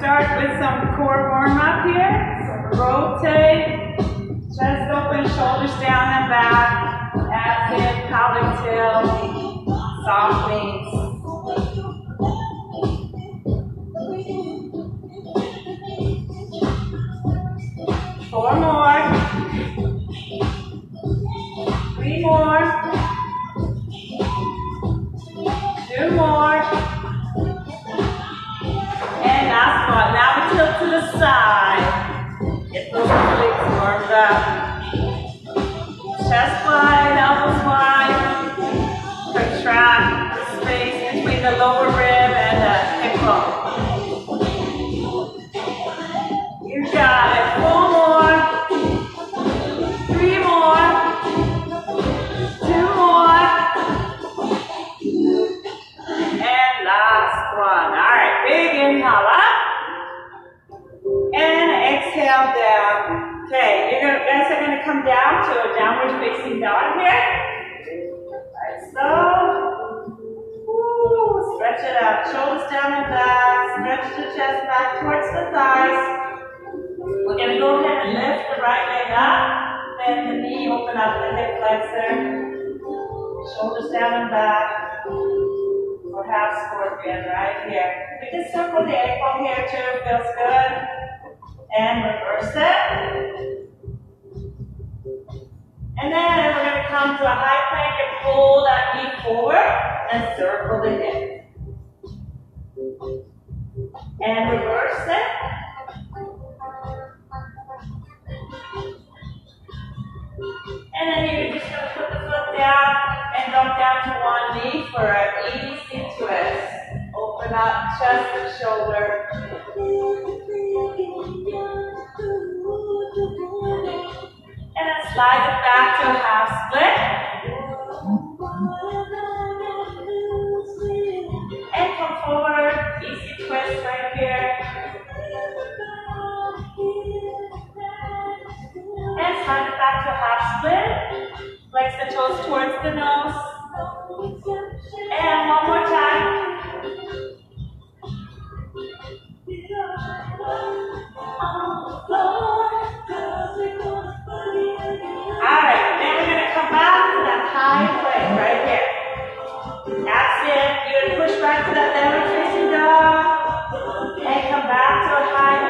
Start with some core warm-up here. Rotate, chest open, shoulders down and back. Active, collar tilt, soft knees. Four more. Three more. Two more. Side. Get those legs warmed up. Chest wide, elbows wide. Contract the space between the lower rib and the hip bone. You got it. Four more. Three more. Two more. And last one. All right, big inhale up. And exhale down. Okay, you guys are going to come down to a downward facing dog here. Like so. Ooh, stretch it out. Shoulders down and back. Stretch the chest back towards the thighs. We're going to go ahead and lift the right leg up. Bend the knee, open up the hip flexor. Shoulders down and back. Or half scorpion right here. We can circle the ankle here too. Feels good. And reverse it. And then we're going to come to a high plank and pull that knee forward and circle the hip. And reverse it. And then you're just going to put the foot down and drop down to one knee for an easy twist. Open up chest and shoulder. And then slide it back to a half split. And come forward. Easy twist right here. And slide it back to a half split. Flex the toes towards the nose. And one more time. Alright, then we're going to come back to that high plank right here. That's it. You're going to push back to that downward facing dog. And come back to a high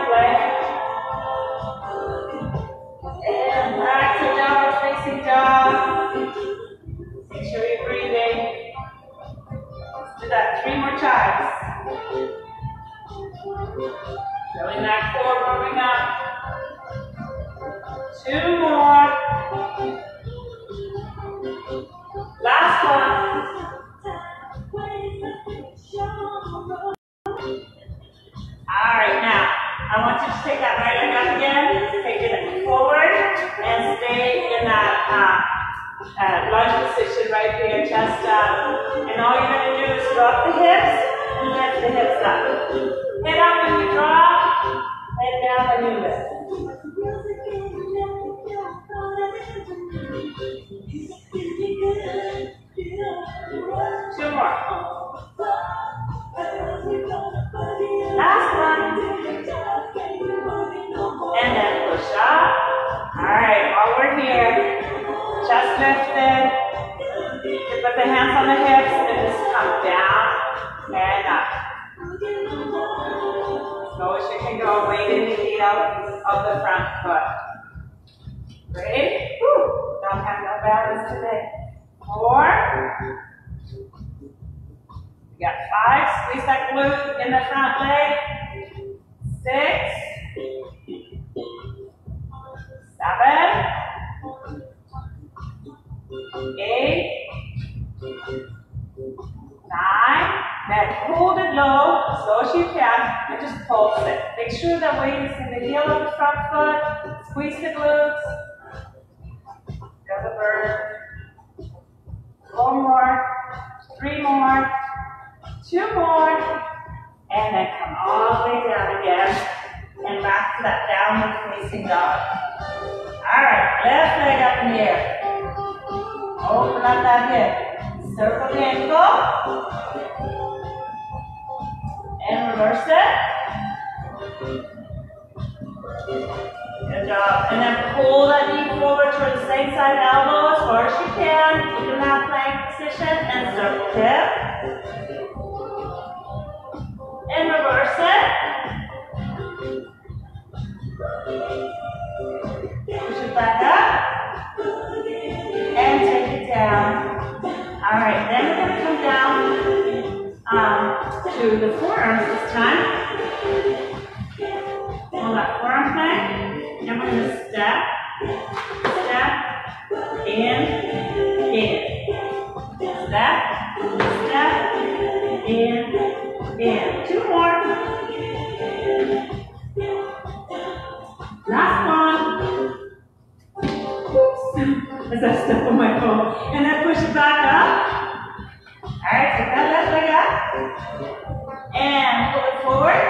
plank. And back to downward facing dog. Make sure you're breathing. Let's do that three more times. Going back forward, warming up. Two more. Last one. Alright, now I want you to take that right leg up again, take it forward, and stay in that lunge position right there, chest up. And all you're going to do is drop the hips and lift the hips up. Head up when you drop, head down when you lift. Two more. Last one. And then push up. Alright, while we're here, chest lifted. You can put the hands on the hips and just come down and up. So as you can go, weight in the heel of the front foot. Ready? Woo! Don't have no balance today. Four. You got five. Squeeze that glute in the front leg. Six. please. And the heel of the front foot. Squeeze the glutes. There's a bird. One more. Three more. Two more. And then come all the way down again. And back to that downward facing dog. Alright, left leg up in the air. Open up that hip. Circle the ankle. And reverse it. Good job. And then pull that knee forward towards the same side elbow as far as you can. Keep in that plank position and circle tip. And reverse it. Push it back up. And take it down. Alright, then we're going to come down. To the forearms this time. Hold that forearm plank. And we're going to step, step, in. Step, step, in. Two more. Last one. Oops. As I step on my phone. And then push it back up. Alright, take that left leg up, and pull it forward,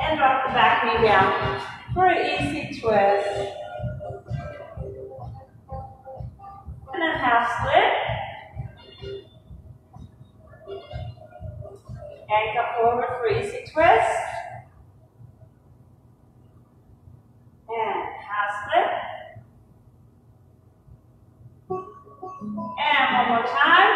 and drop the back knee down for an easy twist. And then half split. And come forward for an easy twist. And half split. And one more time.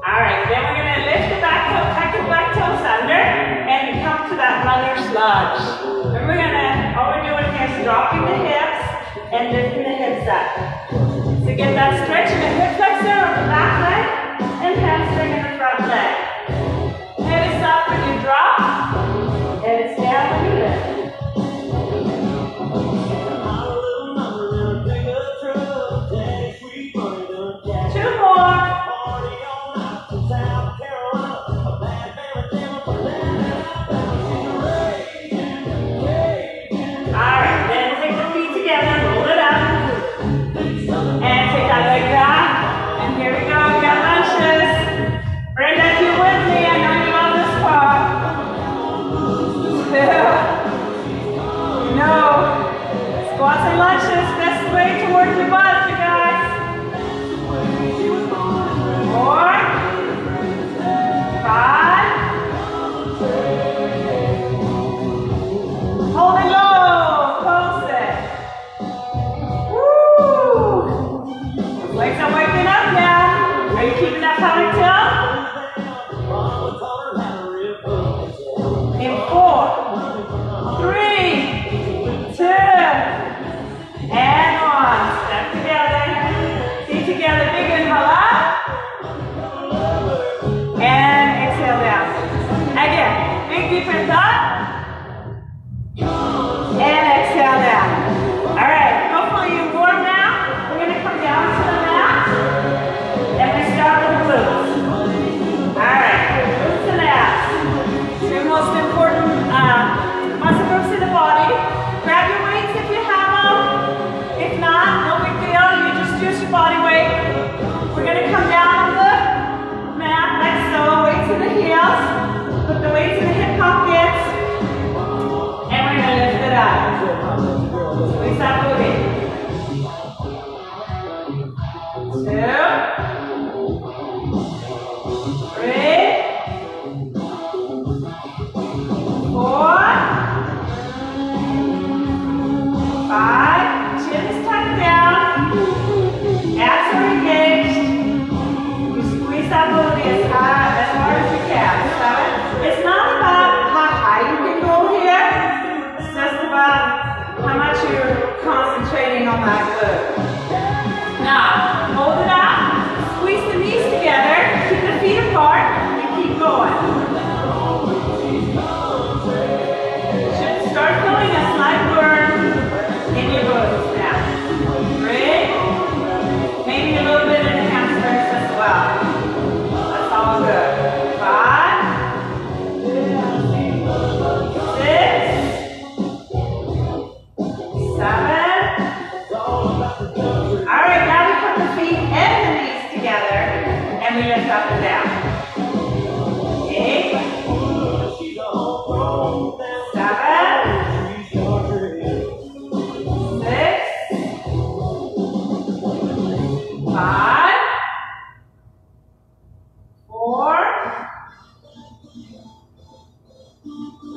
Alright, then we're going to lift the back toe, tuck your back toes under, and you come to that runner's lunge. Then we're going to, all we're doing here is dropping the hips and lifting the hips up. So get that stretch in the hip flexor on the back leg, and hamstring in the front leg. Head is up when you drop, and it's down when you lift. Wow.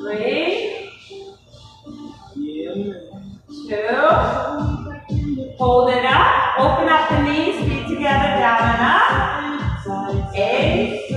3, 2, hold it up, open up the knees, feet together, down and up, 2 feet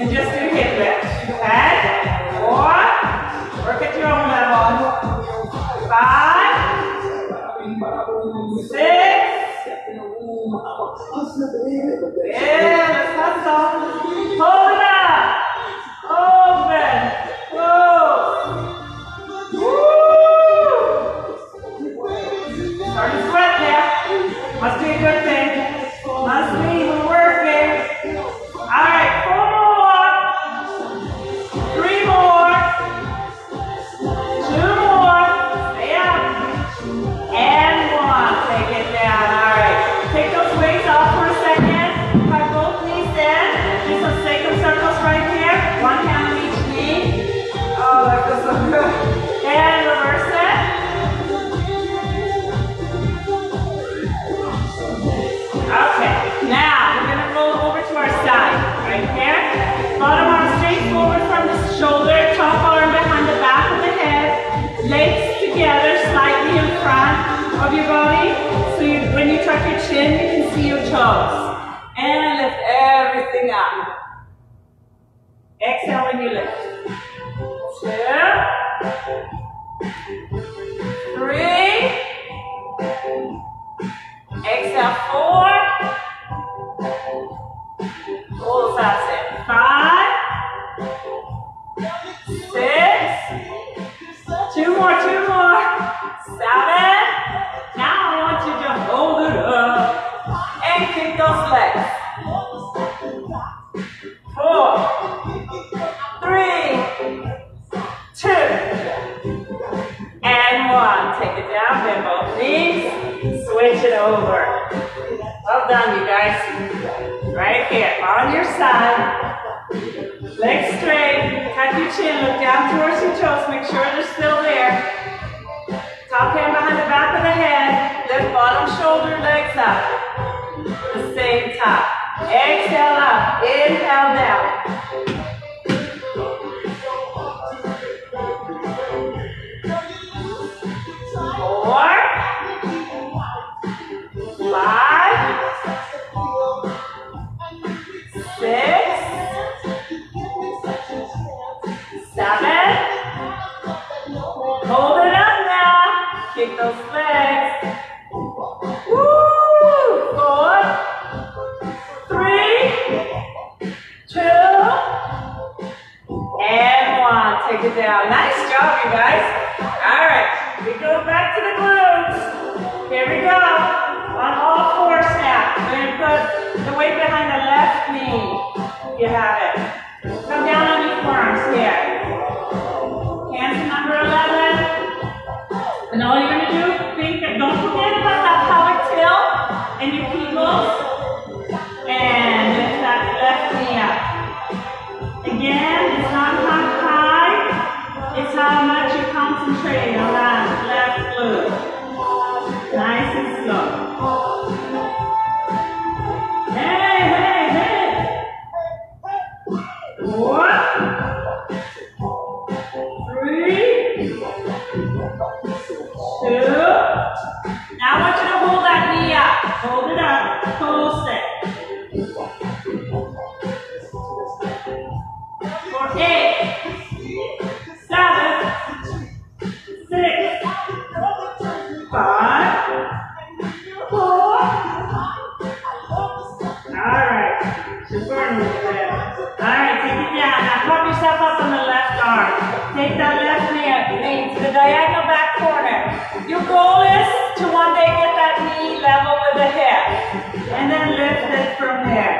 and just do hip lifts. Okay? 4, work at your own level. 5, 6, yeah, let's hustle. Hold it up. Open. Close. Woo! Start to sweat there. Must be a good thing. Must be. And lift everything up. Exhale when you lift. 2, 3. Exhale 4. Hold that set. 5, 6. Two more. 7. Now I want you to hold it up. And kick those legs. 4, 3, 2, and 1. Take it down, bend both knees, switch it over. Well done, you guys. Right here, on your side. Legs straight, tuck your chin, look down towards your toes, make sure they're still there. Top hand behind the back of the head, lift bottom shoulder, legs up. The same time. Exhale up. Inhale down. Four, 5, 6, 7. Hold it up now. Kick those legs. to the glutes. Here we go. On all fours now. We're going to put the weight behind the left knee. You have it. Come down on your forearms here. Hands to number 11. And all you're going to do, think that, don't forget about that power tail and your kegels. And lift that left knee up. Again, it's not high. It's how much you're concentrating on that left glute. Nice and slow. Hey, hey, hey. One, three, two. Now I want you to hold that knee up. Hold it up. Pulse it. For 8, 7, 6, 5, 4. Alright. Alright, take it down. Now pop yourself up on the left arm. Take that left knee to the diagonal back corner. Your goal is to one day get that knee level with the hip. And then lift it from there.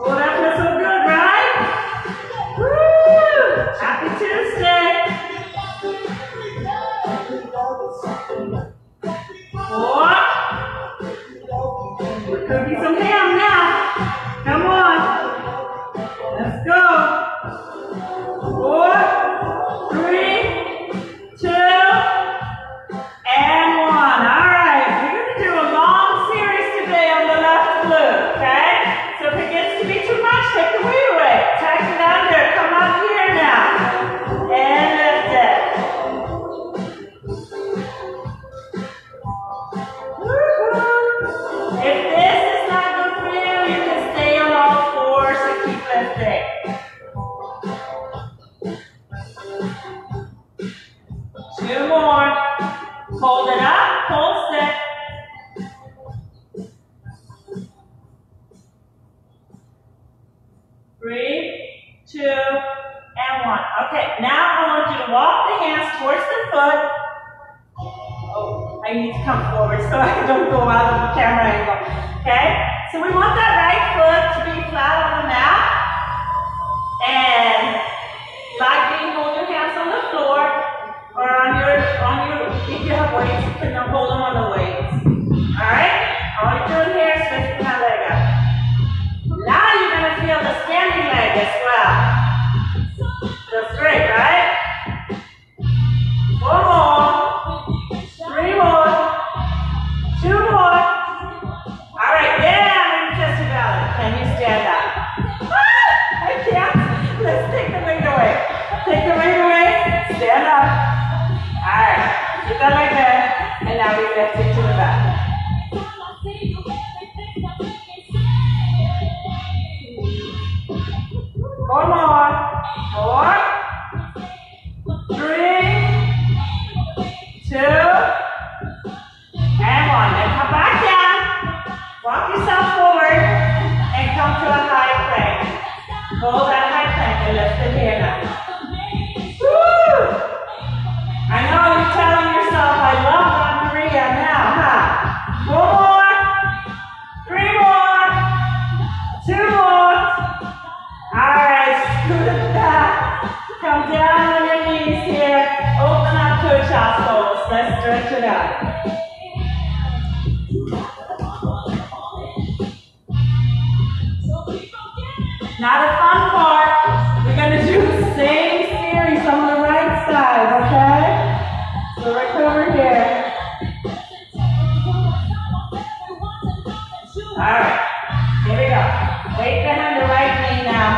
Well, that feels so good, right? Woo! Happy Tuesday! 4. We're cooking some ham now. Come on. Let's go. 4, 3, 2, and 1. All right. We're going to do a long series today on the left glute, okay? So if it gets to be too much, take the weight away. Tuck it under. Come up here now. And lift it. Hold it up, pulse it. 3, 2, and 1. Okay, now I want you to walk the hands towards the foot. Oh, I need to come forward so I don't go out of the camera angle. Okay, so we want that right foot to be flat on the mat. And lightly hold your hands on the floor. Or on your, if you have weights, you can hold them on the weights. Alright? All you're doing here is lifting that leg up. Now you're going to feel the standing leg as well. Feels great, right? 4 more, 3 more, 2 more. Alright, yeah, I'm going to test your balance. Can you stand up? Ah, I can't. Let's take the weight away. Take the weight away. Stand up. Alright, get that leg there, and now we lift it to the back. One more. 4, 3, 2, and 1. Now come back down. Walk yourself forward and come to a high plank. Hold that high plank and lift it here now. Woo! I know you're telling yourself, I love Aunt Maria now, huh? 4 more, 3 more, 2 more. Alright, scoot it back. Come down on your knees here. Open up to a child's pose. Let's stretch it out. Now the fun part, we're going to do the same series on the right side, okay? So right over here. Alright, here we go. Weight behind the right knee now.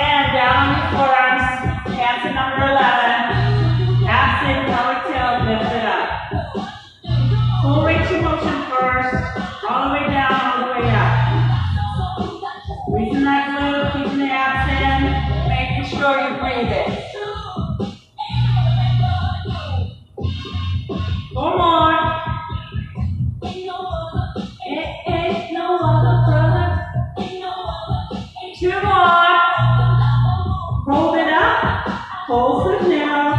And down on your forearms, hands to number 11. Abs in, power tail, lift it up. Now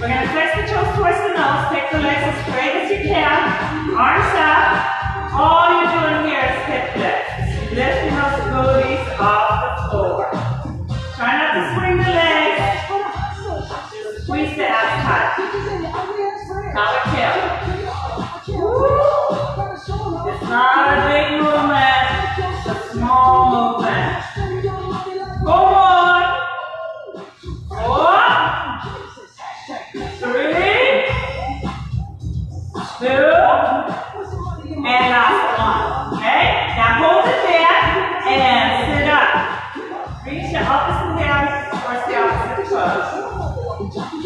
We're going to flex the toes towards the nose. Take the legs as straight as you can. Arms up. All you're doing here is hip lifts. Lift your booties off the floor. Try not to swing the legs. Just squeeze the ass tight. Not a kill. Woo. It's not a big movement. It's a small movement. Go on. One. 3, 2, and last one. Okay? Now hold it there and sit up. Reach the opposite hand towards the opposite foot.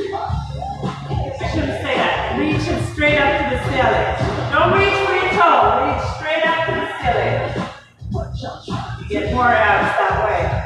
I shouldn't say that. Reach it straight up to the ceiling. Don't reach for your toe. Reach straight up to the ceiling. You get more abs that way.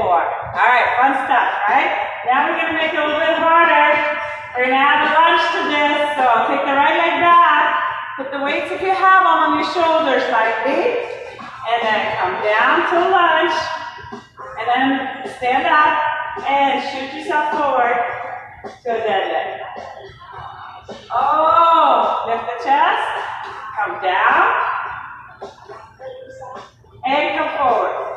4. Alright, fun stuff, right? Now we're going to make it a little bit harder. We're going to add a lunge to this. So I'll take the right leg back. Put the weights, if you have them, on your shoulders slightly. And then come down to a lunge. And then stand up and shoot yourself forward to a deadlift. Oh, lift the chest. Come down. And come forward.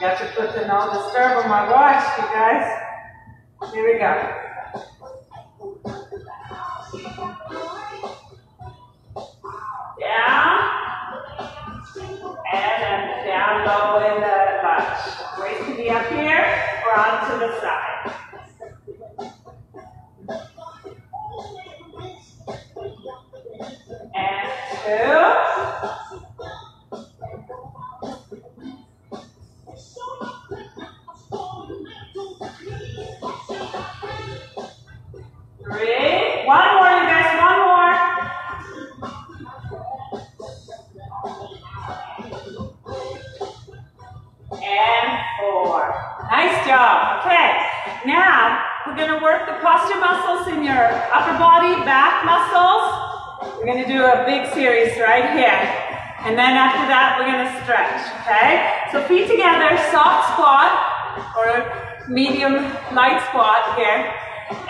Got your foot in all disturb on my watch, you guys. Here we go. Down. And then down low in the lunge. Weight can be up here or onto the side.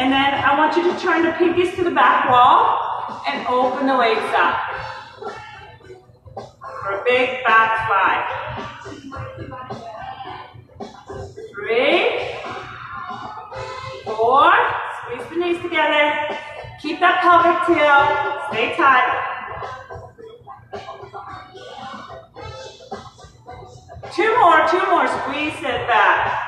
And then I want you to turn the pinkies to the back wall and open the weights up for a big back slide. 3, 4, squeeze the knees together. Keep that pelvic tilt. Stay tight. 2 more, squeeze it back.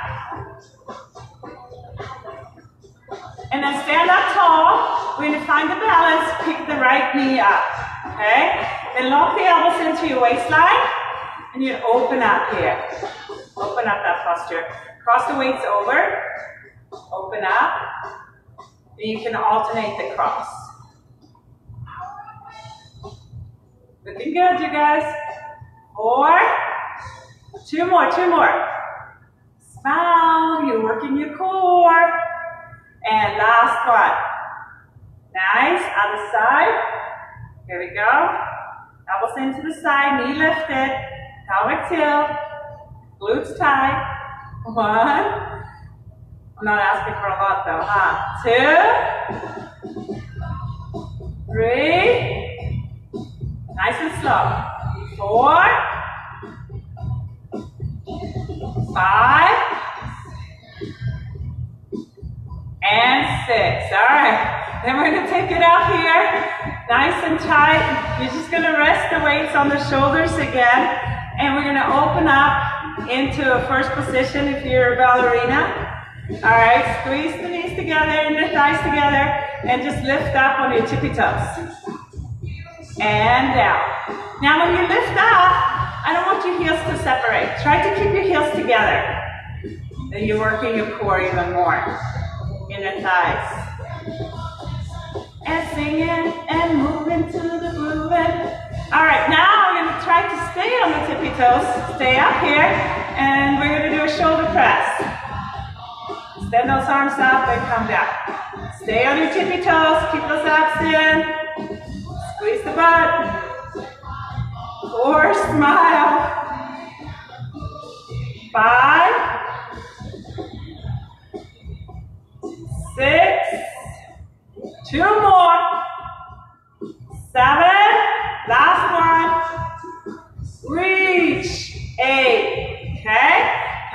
And then stand up tall. We're going to find the balance. Pick the right knee up. Okay? Then lock the elbows into your waistline. And you open up here. Open up that posture. Cross the weights over. Open up. And you can alternate the cross. Looking good, you guys. 4. 2 more. Smile. You're working your core. And last one. Nice. Other side. Here we go. Elbows into the side. Knee lifted. Pelvic tilt. Glutes tight. 1. I'm not asking for a lot though, huh? 2. 3. Nice and slow. 4. 5. And 6. All right. Then we're going to take it out here. Nice and tight. You're just going to rest the weights on the shoulders again. And we're going to open up into a first position if you're a ballerina. All right. Squeeze the knees together and the thighs together. And just lift up on your tippy toes. And down. Now when you lift up, I don't want your heels to separate. Try to keep your heels together. Then you're working your core even more. Inner thighs. And singing and moving to the grooving. All right, now we're going to try to stay on the tippy toes. Stay up here, and we're going to do a shoulder press. Extend those arms up and come down. Stay on your tippy toes. Keep those abs in. Squeeze the butt. Or smile. 5. 6, 2 more, 7, last one, reach, 8, okay,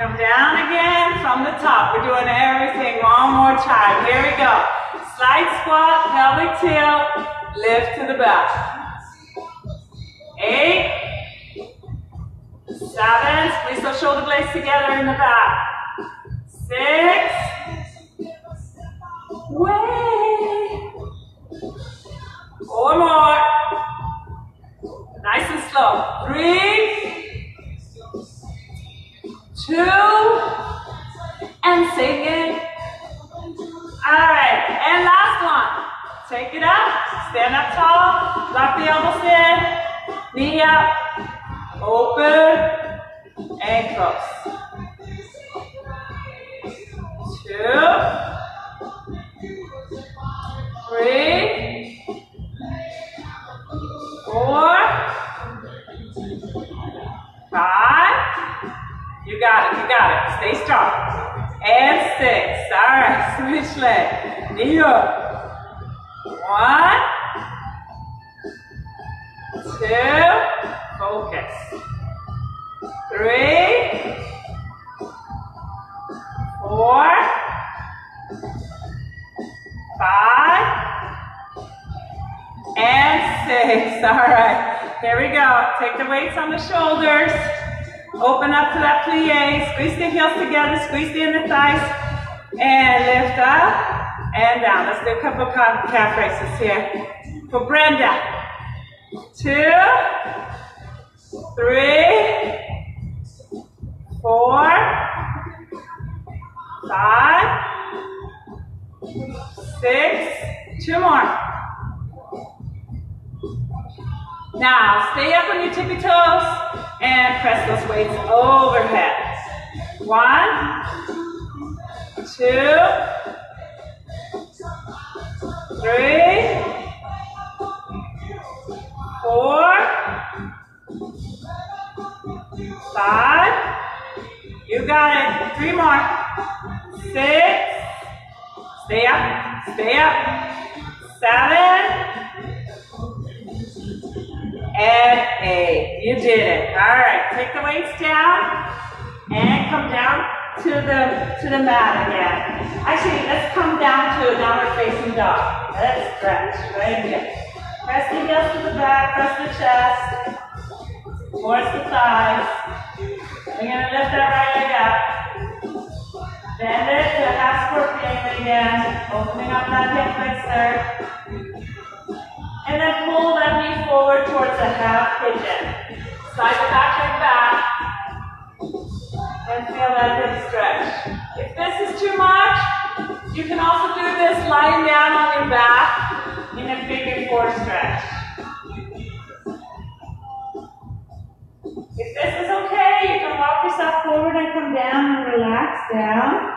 come down again from the top, we're doing everything one more time, here we go, slide Side squat, pelvic tilt, lift to the back. 8, 7, squeeze those shoulder blades together in the back. 6, way, 4 more, nice and slow, 3, 2, and sing it. Alright, and last one, take it up, stand up tall, lock the elbows in, knee up, open, and close. 2, 3, 4, 5, you got it, stay strong, and 6, alright, switch leg, knee up, 1, 2, focus, 3, 4, 5, and 6. All right, here we go. Take the weights on the shoulders. Open up to that plie. Squeeze the heels together. Squeeze the inner thighs. And lift up and down. Let's do a couple of calf raises here. For Brenda. 2, 3, 4, 5, 6, 2 more. Now, stay up on your tippy toes and press those weights overhead. 1, 2, 3, 4, 5. You got it. 3 more. 6. Stay up. Stay up. 7, and 8. You did it. All right. Take the weights down and come down to the mat again. Actually, let's come down to a downward facing dog. Let's stretch right here. Press the heels to the back. Press the chest. Towards the thighs. We're gonna lift that right leg up. Bend it to half scorpion again. Opening up that hip flexor. And then pull that knee forward towards a half pigeon. Side the back leg back. And feel that hip stretch. If this is too much, you can also do this lying down on your back in a figure 4 stretch. If this is okay, you can walk yourself forward and come down and relax down.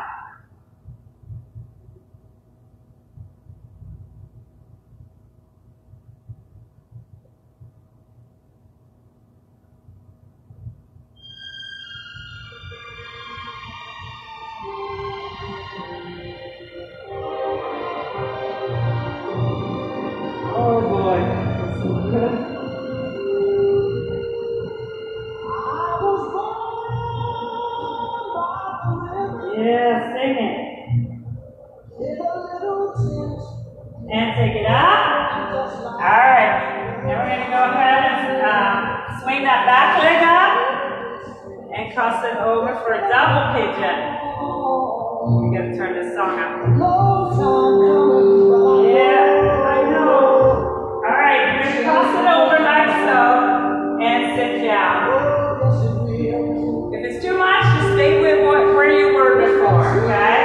Yeah, sing it. And take it up. Alright. Now we're going to go ahead and swing that back leg up and cross it over for a double pigeon. We're going to turn this song up. Yeah, I know. Alright, we're going to cross it over like so and sit down. If it's too much, just stay with where you were before, okay?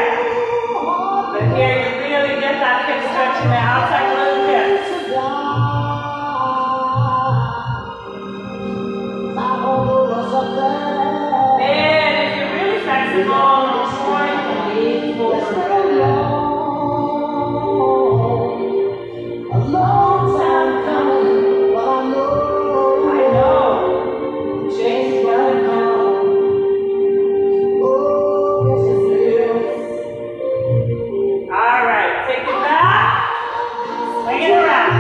But here you really get that hip stretch in the outside little hips. And if you're really flexible, you can lean forward. A long time coming, but I know. Change my mind. Alright, take it back, swing it around.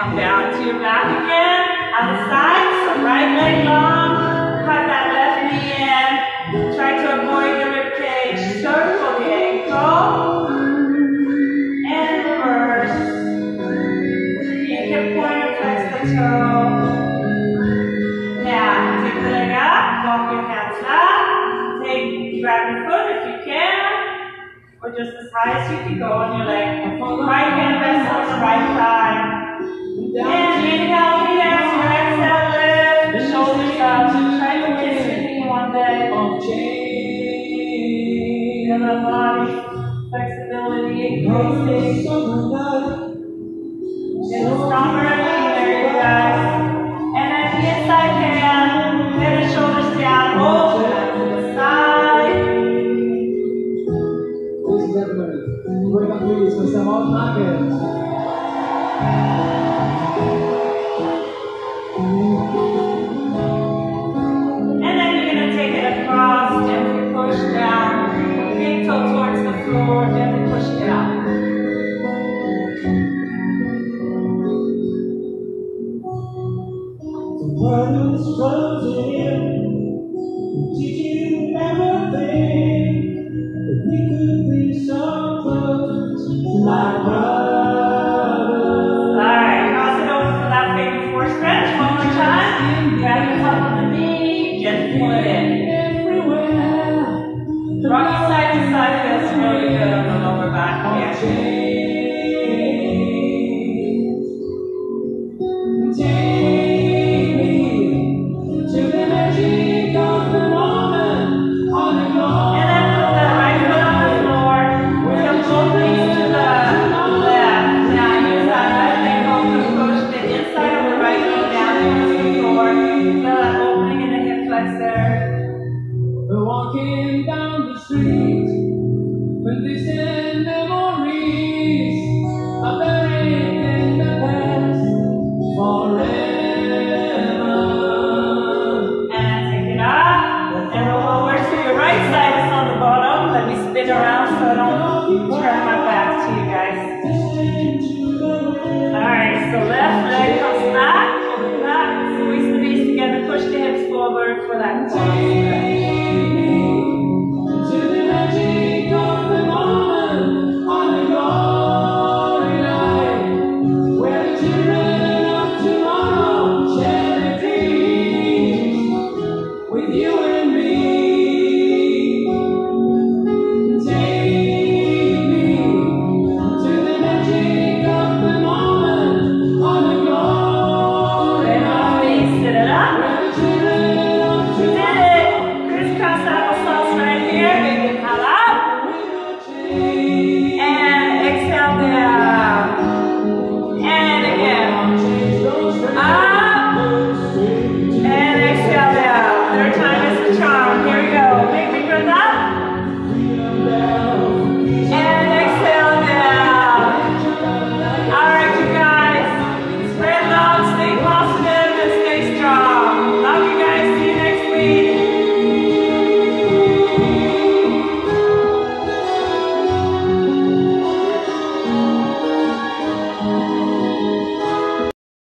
Come down to your back again. On the side, so right leg long. Cut that left knee in. Try to avoid the ribcage. Circle the ankle. And reverse. You can point or flex the toe. Now, take the leg up. Walk your hands up. Grab your foot if you can. Or just as high as you can go on your leg. Right hand rests on the right thigh. And inhale here, exhale lift, the shoulders up, try to kiss anything one day. Change the body, flexibility, increasing. Get stronger every day, you guys. And then the inside hand, get the shoulders down, hold it up to the side. Ladies and gentlemen, bring up ladies for some old pockets. That